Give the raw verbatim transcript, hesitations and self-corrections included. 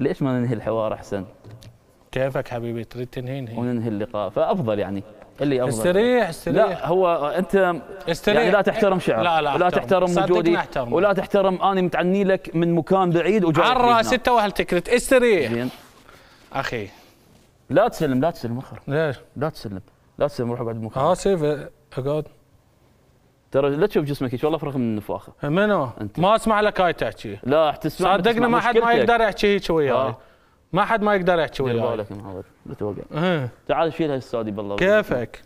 ليش ما ننهي الحوار احسن؟ كيفك حبيبي، تريد تنهي نهي وننهي اللقاء، فافضل يعني اللي افضل. استريح استريح. لا هو انت استريح. يعني لا تحترم شعر، لا لا ولا تحترم وجودي ولا تحترم اني متعني لك من مكان بعيد وجاي على الراس انت واهل تكرت. استريح زين اخي. لا تسلم لا تسلم اخر. ليش؟ لا تسلم لا تسلم، روح بعد المكان. اسف اقعد. ترى لا تشوف جسمك هيك، والله افرغ من النفاخه. منو؟ ما اسمع لك هاي تحكي. لا تسمع صدقنا، ما حد ما يقدر يحكي هيك وياي، ما حد ما يقدر يحكي وياي. دير بالك يا معود، لا توقع. تعال شيل هالسادي بالله. كيفك؟